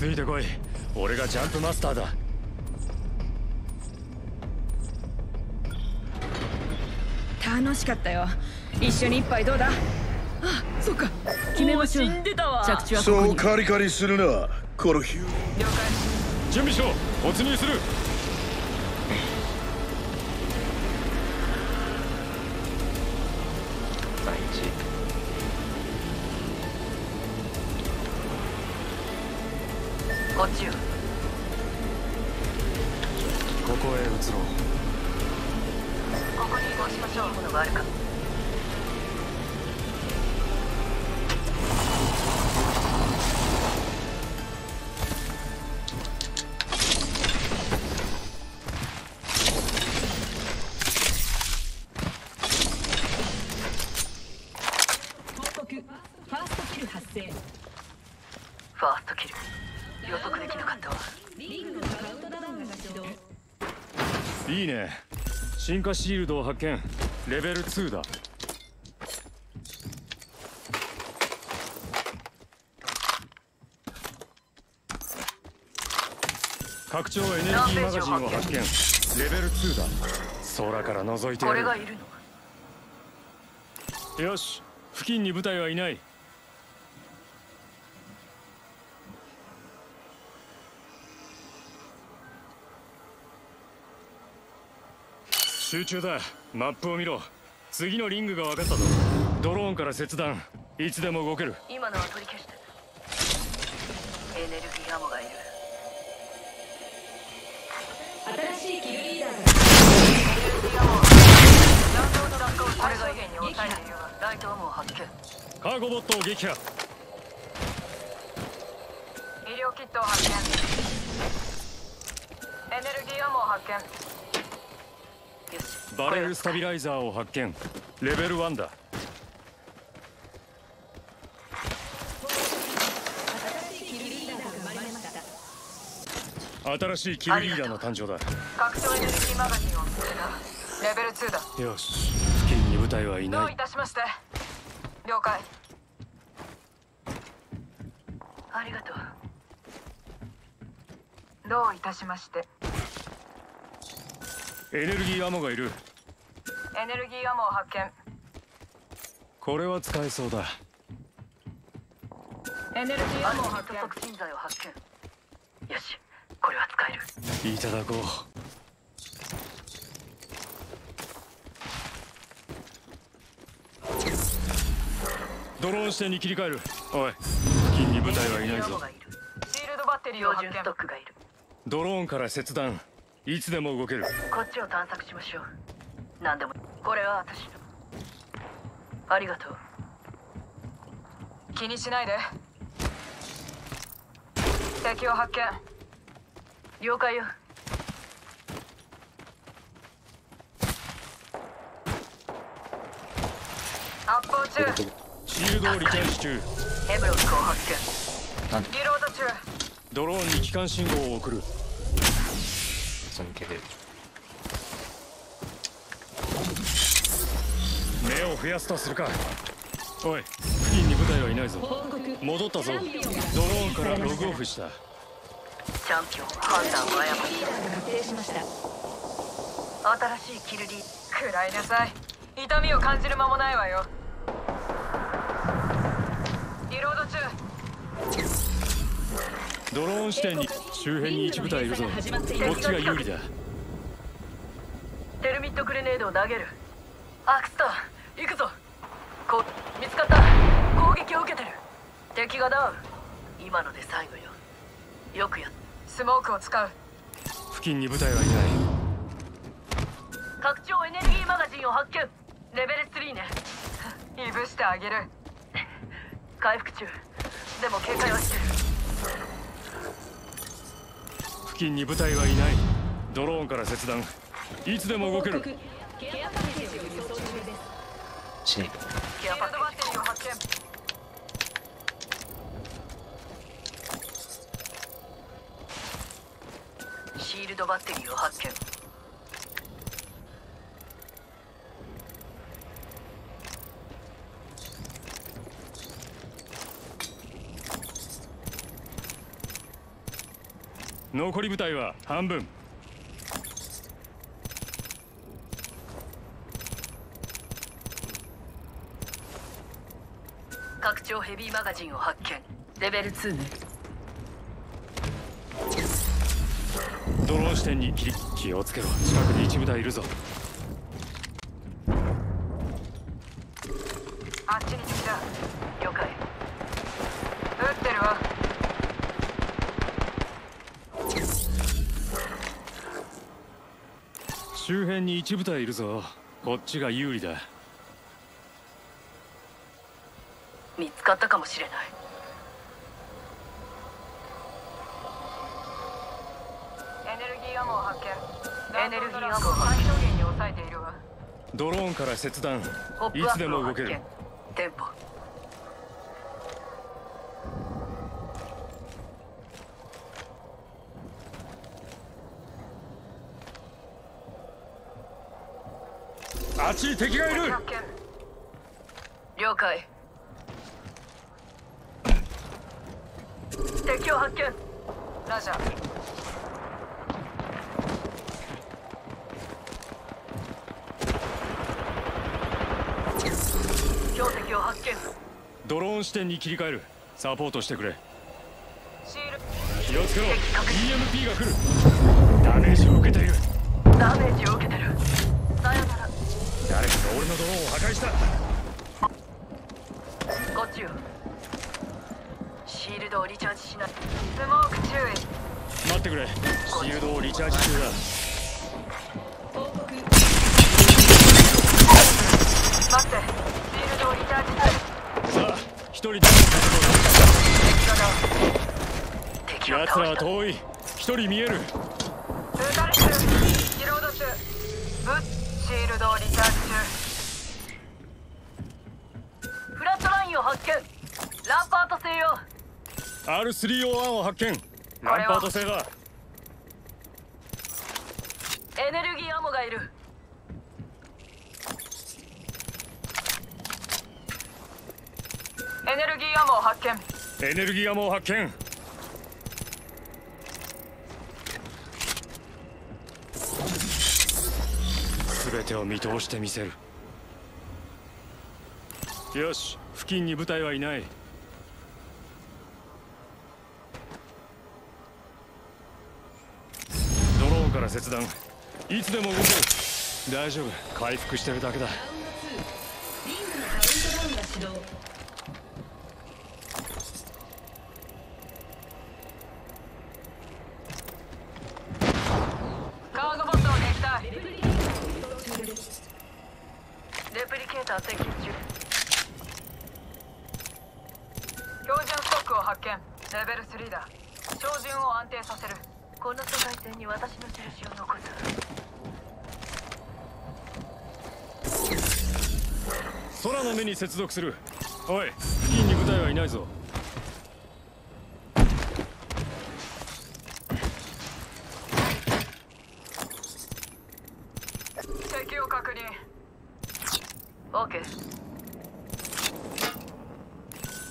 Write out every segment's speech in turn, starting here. ついてこい。俺がジャンプマスターだ。楽しかったよ。一緒に一杯どうだ。あ、そうか。決めましょう。着地はここに。そうカリカリするな、コルヒュー。了解。準備しろ。突入する。こっちよ。ここへ移ろう。ここに移動しましょう。ものがあるか。報告。ファーストキル発生。ファーストキル。予測できなかったわ。リングのカウントダウンが始動。いいね。進化シールドを発見。レベル2だ。拡張エネルギーマガジンを発見。レベル2だ。空から覗いてやる。俺がいるの。よし、付近に部隊はいない。集中だ。マップを見ろ。次のリングが分かったぞ。ドローンから切断。いつでも動ける。今のは取り消して。エネルギーアモがいる。新しいキルリーダーだ。エネルギーアモは弾頭と弾頭を最小限に抑えている。ライトアモを発見。カーゴボットを撃破。医療キットを発見。エネルギーアモを発見。バレルスタビライザーを発見。レベル1だ。新しいキルリーダーの誕生だ。拡張エネルギーマガジンを作る。レベル2だ。よし、付近に部隊はいない。どういたしまして。了解。ありがとう。どういたしまして。エネルギーアモがいる。エネルギーアモを発見。これは使えそうだ。エネルギーアモを発見。促進剤を発見。よし、これは使える。いただこう。ドローン視点に切り替える。おい、付近に部隊はいないぞ。シールドバッテリーを発見。ドローンから切断。いつでも動ける。こっちを探索しましょう。何でも。これは私の。ありがとう。気にしないで。敵を発見。了解よ。発砲中。シールドをリチャージ中。ヘブロックを発見。リロード中。ドローンに機関信号を送る。目を増やすとするか。おい、付近に部隊はいないぞ。戻ったぞ。ドローンからログオフした。チャンピオン判断を誤り。確定しました。新しいキルリー。食らいなさい。痛みを感じる間もないわよ。リロード中。ドローン視点に。周辺に一部隊いるぞ。こっちが有利だ。テルミットグレネードを投げる。アクスター、行くぞ。こ、見つかった。攻撃を受けてる。敵がダウン。今ので最後よ。よくやっ。スモークを使う。付近に部隊はいない。拡張エネルギーマガジンを発見。レベル3ね。いぶしてあげる。回復中。でも警戒はしてる。付近に部隊はいない。ドローンから切断。いつでも動ける。ケアパッケージを輸送中です。シールドバッテリーを発見。シールドバッテリーを発見。残り部隊は半分。拡張ヘビーマガジンを発見。レベル2ね。ドローン視点に切り、気をつけろ。近くに一部隊いるぞ。あっちに来た。了解。撃ってるわ。周辺に一部隊いるぞ。こっちが有利だ。見つかったかもしれない。エネルギーアモを発見。エネルギーアモを最小限に抑えているわ。ドローンから切断。いつでも動ける。テンポ。あっちに敵がいる。了解。敵を発見。ラジャー。標的を発見。ドローン視点に切り替える。サポートしてくれ。シール。気をつけろ。EMP が来る。ダメージを受けている。ダメージを受けてる。さよなら。誰かが俺のドローンを破壊した。こっちよ。シールドをリチャージしない。スモーク注意。待ってくれ。シールドをリチャージ中だ。報告。待って。シールドをリチャージ中。さあ、一人で。敵だ。奴らは遠い。一人見える。撃たれてる。リロード中。シールドをリチャージ中。フラットラインを発見。ランパート制よ。R301 を発見。ランパート製だ。エネルギーアモがいる。エネルギーアモを発見。エネルギーアモを発見。全てを見通してみせる。よし、付近に部隊はいない。切断。いつでも動ける。大丈夫、回復してるだけだ。リンクのカウントダウンが始動。カーゴボットを撃退。レプリケーター接近中。標準ストックを発見。レベル3だ。照準を安定させる。この世界線に私の印を残す。空の目に接続する。おい、付近に部隊はいないぞ。敵を確認。オーケー。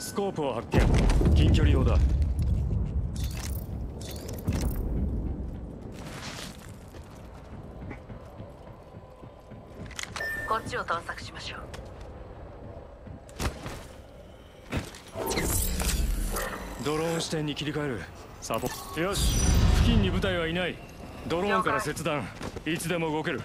スコープを発見。近距離用だ。こっちを探索しましょう。ドローン視点に切り替える。サポ。よし、付近に部隊はいない。ドローンから切断。いつでも動ける。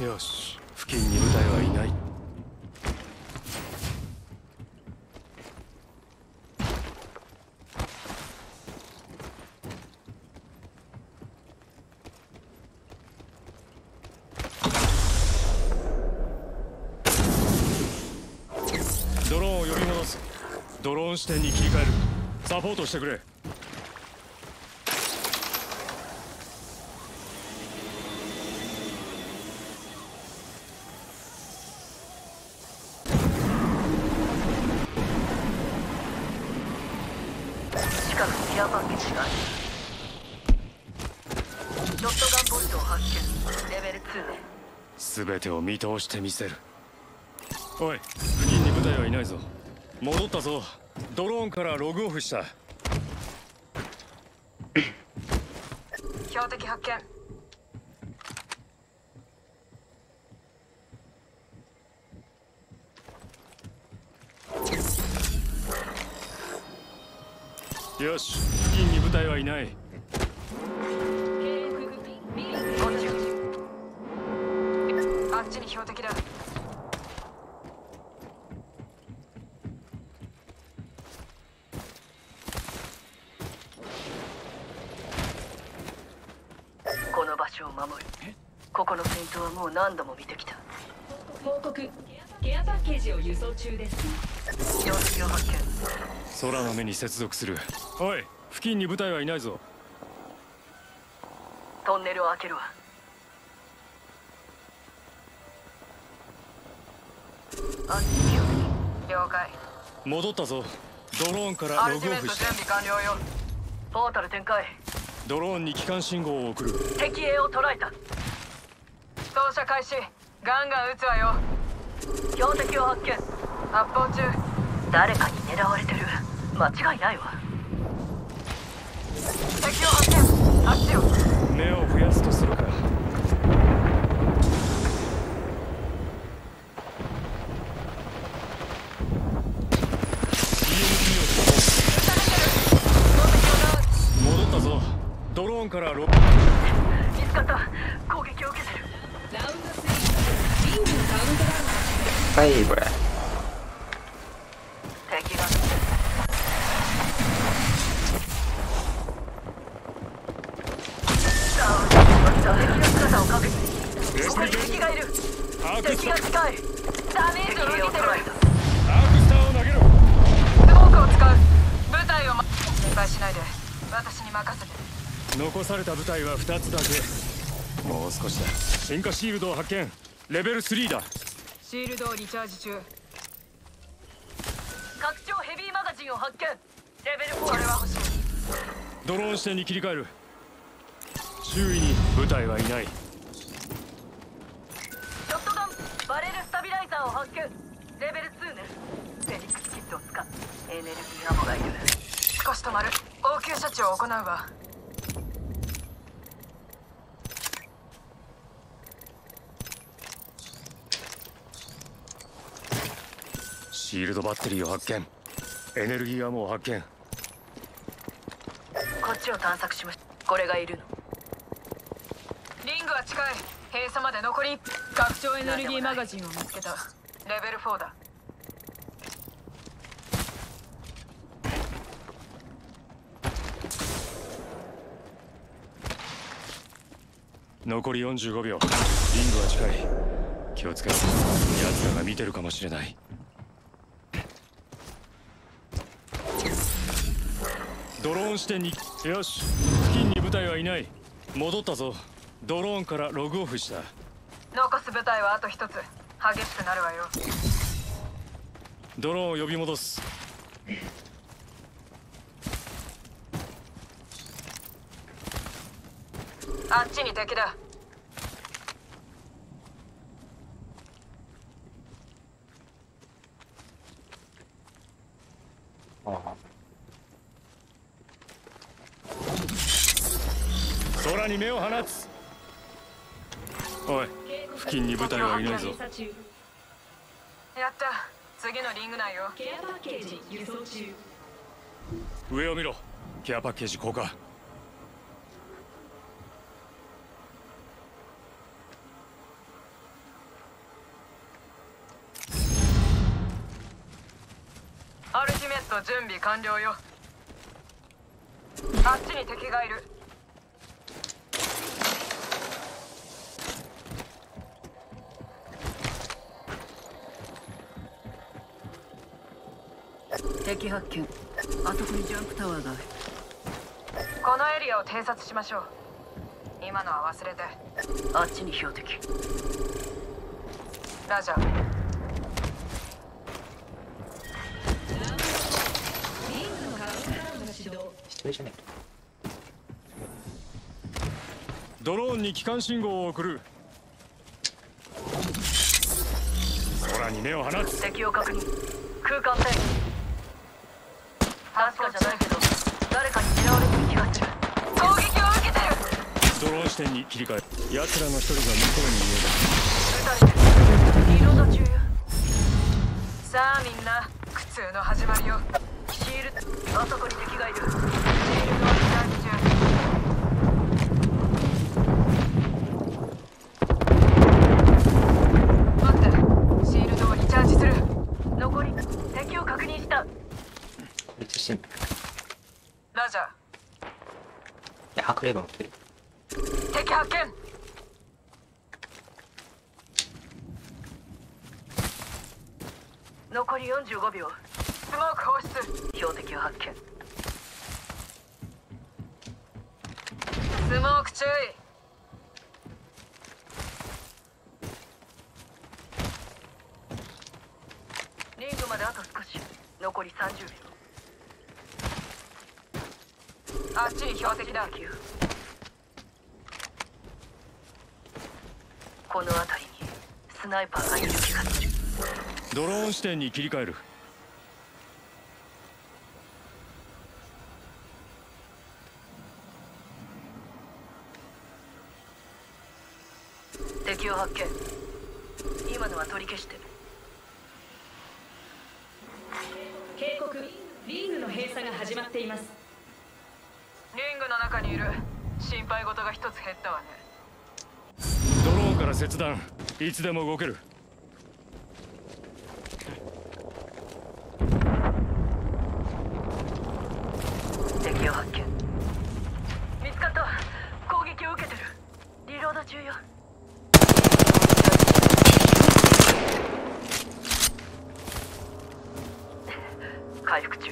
よし、付近に部隊はいない。ドローンを呼び戻す。ドローン視点に切り替える。サポートしてくれ。近くにケアパッケージがある。ショットガンボルトを発見。レベル2で全てを見通してみせる。おい、付近に部隊はいないぞ。戻ったぞ。ドローンからログオフした。標的発見。よし、付近に部隊はいない。あっちに標的だ。この場所を守る。ここの戦闘はもう何度も見てきた。報告。ケアパッケージを輸送中です。標的を発見。空の目に接続する。おい、付近に部隊はいないぞ。トンネルを開けるわ。了解。戻ったぞ。ドローンからログオフした。準備完了よ。ポータル展開。ドローンに機関信号を送る。敵影を捉えた。照射開始。ガンガン撃つわよ。標的を発見。発砲中。誰かに狙われてる。間違いないわ。敵を発見。発しよう。目を増やすとするか。ドローンからロケット見つかった。攻撃を受けてる。ラウンド3、リングカウントダウン。はい、これ敵が姿を確認。ここに敵がいる。敵が近い。ダメージを受けてる。アークスターを投げろ。スモークを使う。部隊を心配しないで。私に任せて。残された部隊は2つだけ。もう少しだ。進化シールドを発見。レベル3だ。シールドをリチャージ中。拡張ヘビーマガジンを発見。レベル4。これは欲しい。ドローン視点に切り替える。周囲に部隊はいない。ショットガンバレルスタビライザーを発見。レベル2ね。フェニックスキットを使う。エネルギーアモがいる。少し止まる。応急処置を行うわ。シールドバッテリーを発見。エネルギーアモを発見。こっちを探索しました。これがいるの。リングは近い。閉鎖まで残り。拡張エネルギーマガジンを見つけた。レベル4だ。残り45秒。リングは近い。気をつけろ。奴らが見てるかもしれない。ドローン視点に。よし、付近に部隊はいない。戻ったぞ。ドローンからログオフした。残す部隊はあと一つ。激しくなるわよ。ドローンを呼び戻す。あっちに敵だ。空に目を放つ。おい、付近に部隊はいないぞ。やった。次のリング内よ。ケアパッケージ輸送中。上を見ろ。ケアパッケージ降下。アルティメット準備完了よ。あっちに敵がいる。敵発見。あそこにジャンプタワーがある。このエリアを偵察しましょう。今のは忘れて。あっちに標的。ラジャー。上じゃない。ドローンに機関信号を送る。空に目を放つ。敵を確認。空間戦。確かじゃないけど誰かに狙われてる気がする。攻撃を受けてる。ドローン視点に切り替え。奴らの一人が向こうにいる。撃たれてる。リロード中よ。さあみんな苦痛の始まりよ。シールド、あそこに敵がいる。シールドを避難中。ラジャー。いや、白レバー持ってる。敵発見。残り45秒。スモーク放出。標的を発見。スモーク注意。リングまであと少し。残り30秒。あっちに標的だ。この辺りにスナイパーがいる気がする。ドローン視点に切り替える。敵を発見。今のは取り消して。警告、リングの閉鎖が始まっています。リングの中にいる。心配事が一つ減ったわね。ドローンから切断。いつでも動ける。敵を発見。見つかった。攻撃を受けてる。リロード中よ。回復中。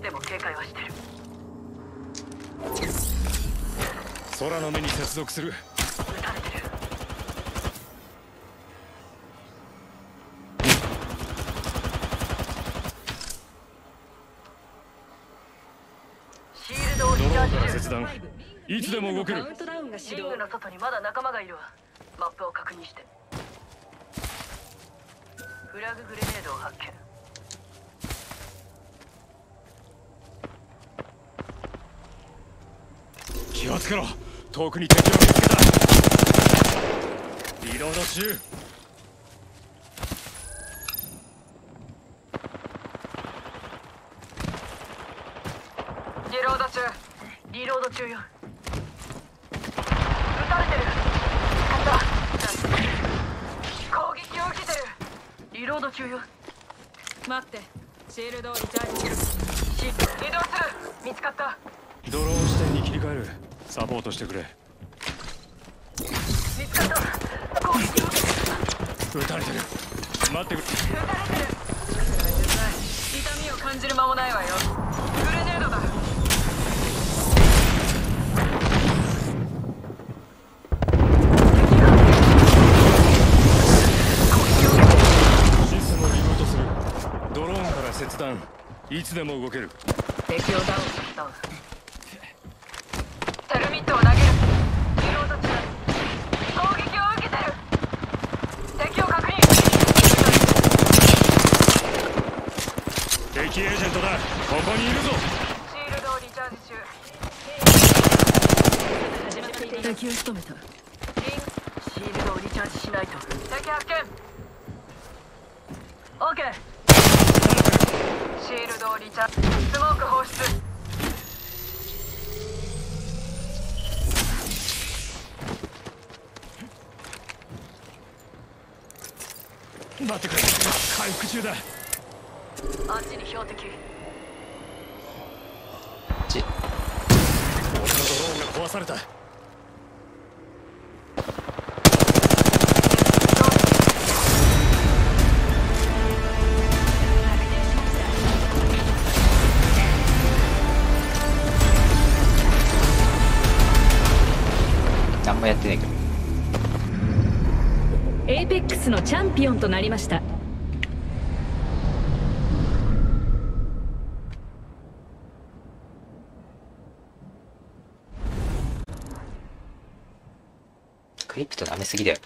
でも警戒はしてる。空の目に接続する。撃たれてる。シールドをリチャージ中。切断。いつでも動ける。リングの外にまだ仲間がいるわ。マップを確認して。フラググレネードを発見。気をつけろ。遠くに敵を見つけた。リロード中。リロード中。リロード中よ。撃たれてる。攻撃を受けてる。リロード中よ。待って、シールドをリチャージする。移動する。見つかった。ドローン視点に切り替える。サポートしてくれ。見つかった。攻撃を受けてる。撃たれてる。待ってくれ。撃たれてる。痛みを感じる間もないわよ。グレネードだ。システムをリブートする。ドローンから切断。いつでも動ける。敵をダウンした。敵エージェントだ。ここにいるぞ。シールドをリチャージ中。敵を仕留めた。シールドをリチャージしないと。敵発見。オーケー。シールドをリチャージ。スモーク放出。待ってくれ。回復中だ。あっちに標的。俺のドローンが壊された。何もやってないけど。エイペックスのチャンピオンとなりました。クリプト舐めすぎだよ。